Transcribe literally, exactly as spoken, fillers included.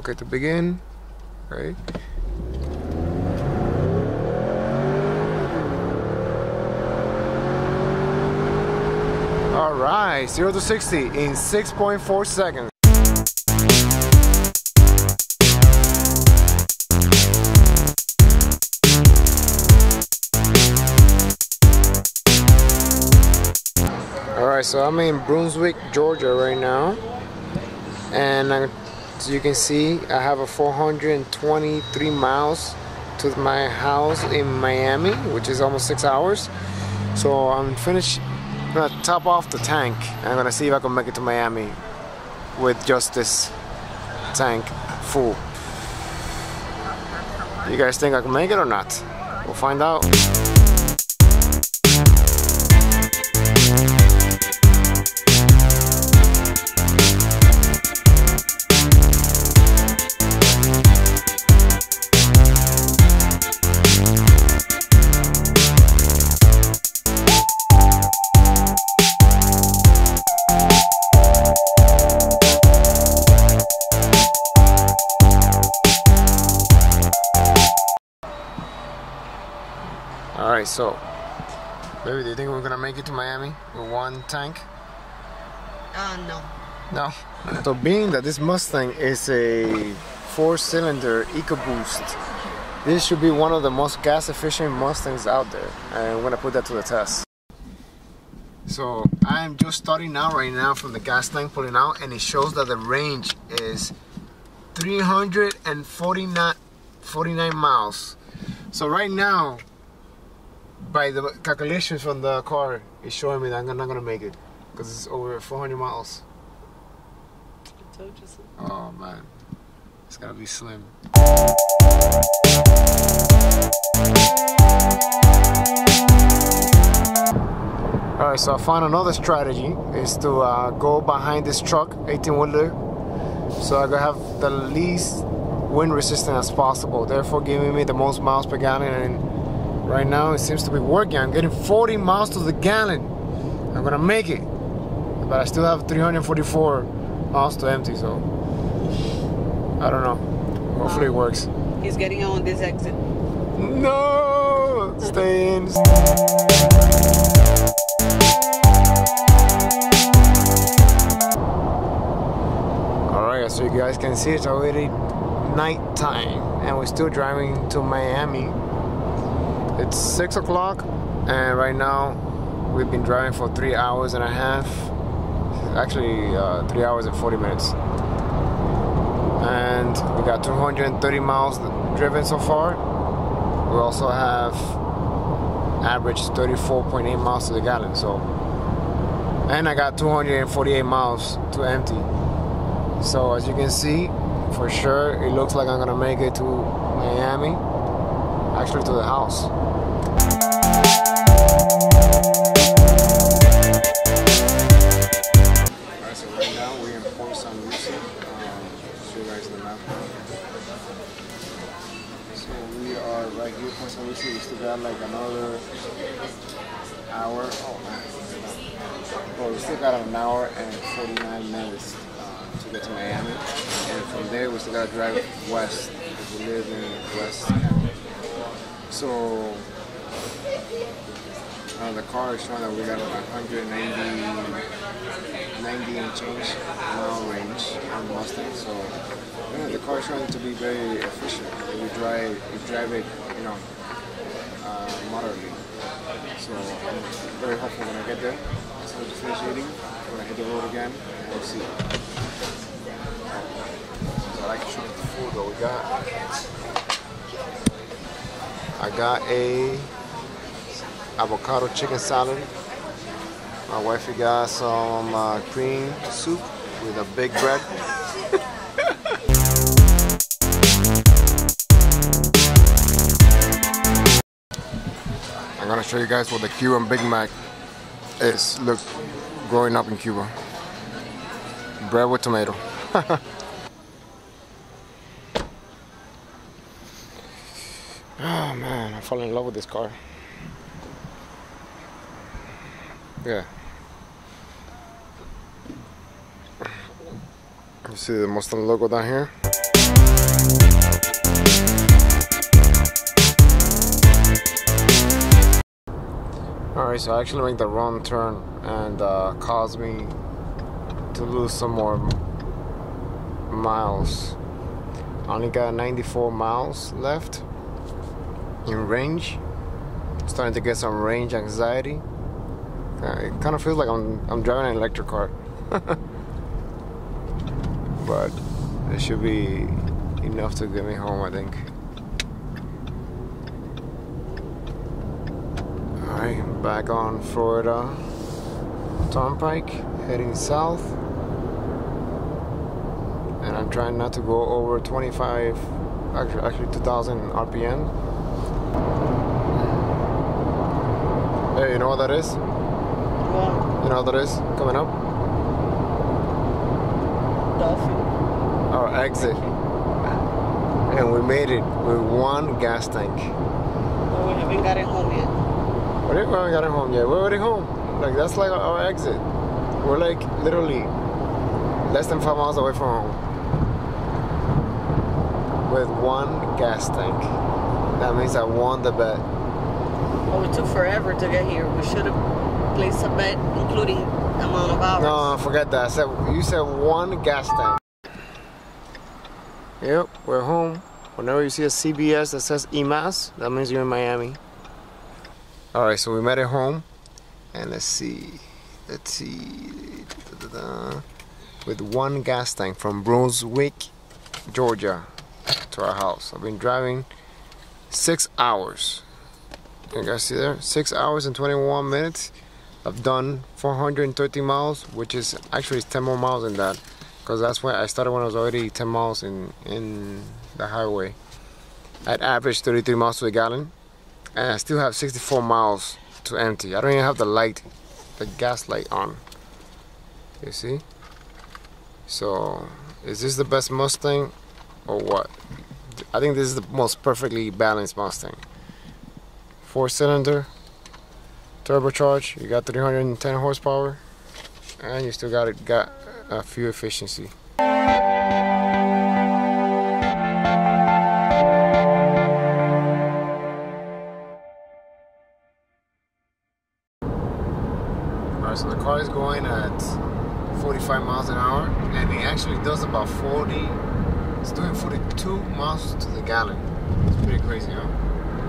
Okay, to begin, right? All right, zero to sixty in six point four seconds. All right, so I'm in Brunswick, Georgia right now. And I, as you can see, I have a four hundred twenty-three miles to my house in Miami, which is almost six hours. So I'm finished. I'm gonna top off the tank. I'm gonna see if I can make it to Miami with just this tank full. You guys think I can make it or not? We'll find out. Alright, so, baby, do you think we're gonna make it to Miami with one tank? Uh, no. No? So, being that this Mustang is a four-cylinder EcoBoost, this should be one of the most gas-efficient Mustangs out there. And I'm gonna put that to the test. So, I'm just starting out right now from the gas tank pulling out, and it shows that the range is three hundred forty-nine miles. So, right now, by the calculations from the car, it's showing me that I'm not gonna make it because it's over four hundred miles. I told you so. Oh man, it's gotta be slim. All right, so I found another strategy is to uh, go behind this truck, eighteen wheeler, so I gotta have the least wind resistance as possible, therefore giving me the most miles per gallon. And right now it seems to be working. I'm getting forty miles to the gallon. I'm gonna make it, but I still have three hundred forty-four miles to empty, so I don't know. Hopefully it works. He's getting on this exit. No! Stay in. Alright, so you guys can see it's already night time and we're still driving to Miami. It's six o'clock and right now we've been driving for three hours and a half, actually uh, three hours and forty minutes, and we got two hundred thirty miles driven so far. We also have average thirty-four point eight miles to the gallon, so, and I got two hundred forty-eight miles to empty. So as you can see, for sure it looks like I'm gonna make it to Miami, actually to the house. Alright, so right now we're in Port San Luis. Um, show you guys the map. So we are right here, Port San Luis. We still got like another hour. Oh man, well, we still got an hour and forty-nine minutes uh, to get to Miami, and from there we still gotta drive west because we live in West County. So. Uh, the car is showing that we got about one hundred ninety and change mile range on the Mustang, so yeah, the car is showing to be very efficient. We drive, we drive it, you know, uh, moderately. So I'm very hopeful when I get there. So just finish eating, I'm gonna hit the road again, and we'll see. So I like to show you the food that we got. I got a avocado chicken salad. My wifey got some uh, cream soup with a big bread. I'm gonna show you guys what the Cuban Big Mac is. Look, growing up in Cuba, bread with tomato. Oh man, I fall in love with this car. Yeah. You see the Mustang logo down here? Alright, so I actually made the wrong turn and uh, caused me to lose some more miles. I only got ninety-four miles left in range. Starting to get some range anxiety. Uh, it kind of feels like I'm, I'm driving an electric car. But it should be enough to get me home, I think. Alright, back on Florida Turnpike, heading south, and I'm trying not to go over twenty-five, actually, actually two thousand R P M. Hey, you know what that is? Yeah. You know what that is coming up? Dolphin. Our exit, and we made it with one gas tank. But we haven't gotten home yet. We haven't gotten home yet. We're already home. Like, that's like our exit. We're like literally less than five miles away from home. With one gas tank. That means I won the bet. Well, it took forever to get here. We should have placed a bet, including the amount of hours. No, forget that. I said, you said one gas tank. Yep, we're home. Whenever you see a C B S that says E M A S, that means you're in Miami. Alright, so we met at home, and let's see, let's see, da, da, da, with one gas tank from Brunswick, Georgia, to our house. I've been driving six hours, you guys see there, six hours and twenty-one minutes. I've done four hundred thirty miles, which is actually ten more miles than that, because that's when I started, when I was already ten miles in, in the highway. I'd average thirty-three miles to the gallon. And I still have sixty-four miles to empty. I don't even have the light, the gas light on. You see? So, is this the best Mustang or what? I think this is the most perfectly balanced Mustang. Four cylinder, turbocharged, you got three hundred ten horsepower, and you still got it, got a fuel efficiency. So the car is going at forty-five miles an hour, and it actually does about forty, it's doing forty-two miles to the gallon. It's pretty crazy, huh?